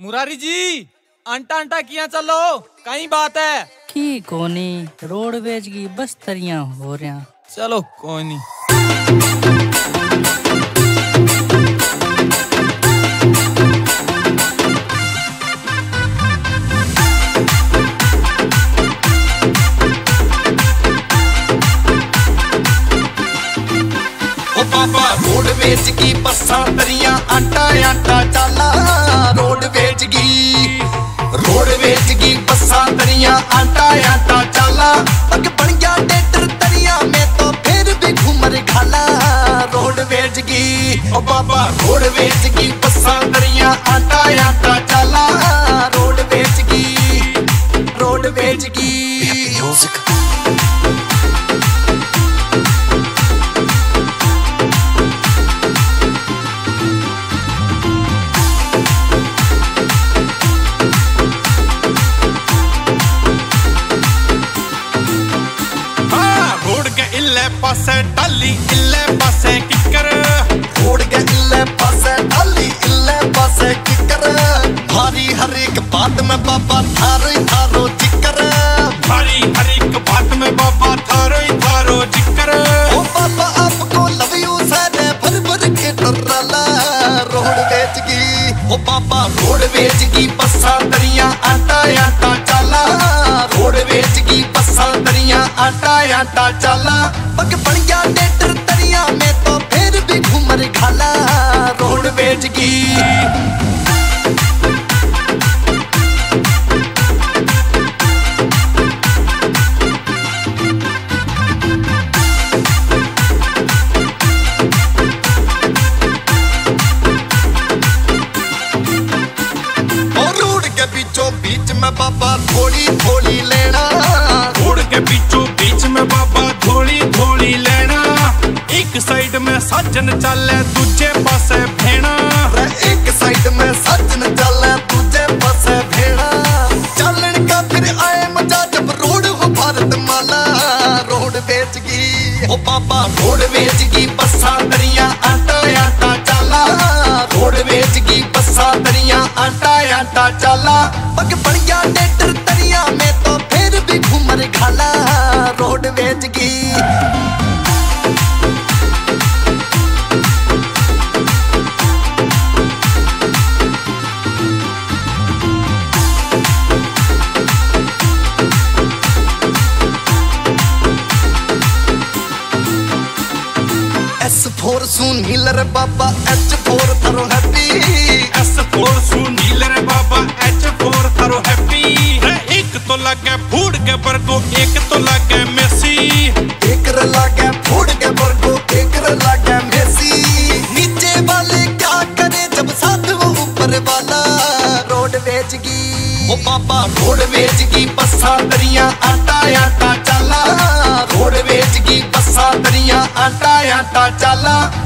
मुरारी जी, अंटा अंटा किया चलो, कई बात है की कोनी, रोडवेज की बस्तरिया हो रहा। चलो कोनी। ओ पापा, रोडवेज की बस्सा तरिया आटा आटा चाला, रोडवेज की बस्सा तरिया आटा आटा चाला, अग बन गया टेटर तरिया में तो फिर भी घूमर खाला, रोडवेज की। ओ बाबा, रोडवेज की बस्सा तरिया आटा आटा चाला, रोडवेज की पासे डाली इल्ले पासे किकर, रोड के इल्ले पासे डाली इल्ले पासे किकर, भारी हर एक बात में बाबा थारे थारो जिक्र, भारी हर एक बात में बाबा थारे थारो जिक्र। ओ बाबा, आपको लव यू सारे भर भर के डराला, रोडवेज की। ओ बाबा, रोडवेज की बस्सा तरिया आटा आटा चाला, रोडवेज की बस्सा तरिया आटा आटा चाला, पग बढ़िया टेटर तरिया में तो फिर भी घूमर खाला, रोडवेज की। और रोड के बीचों बीच में बाबा थोड़ी थोड़ी लेना, रोड के बीचों बीच में बाबा थोड़ी थोड़ी लेना, एक साइड में सज्जन चले दूजे पासे भेड़ा, एक साइड में सज्जन चले दूजे पासे भेड़ा, चलन का फिर आए मजा जब रोड हो भारत माला, रोडवेज की। ओ पापा, रोडवेज की बस्सा तरिया आटा आटा चाला, रोडवेज की बस्सा तरिया आटा आटा चाला, पग बढ़िया टेटर तरिया में तो फिर भी घूमर खाला, रोडवेज की। S4 नीलर बाबा H4 थारो हैप्पी, S4 नीलर बाबा H4 थारो हैप्पी, एक तो लगे फूड के बरगो, एक तो लगे मेसी, एक लगे फूड के बरगो, एक लगे मेसी, नीचे वाले क्या करे जब साथ वो ऊपर वाला, रोडवेज की। ओ बाबा, रोडवेज की बस्सा तरिया आटा आटा चाला, रोडवेज की बस्सा तरिया आटा आटा चाला।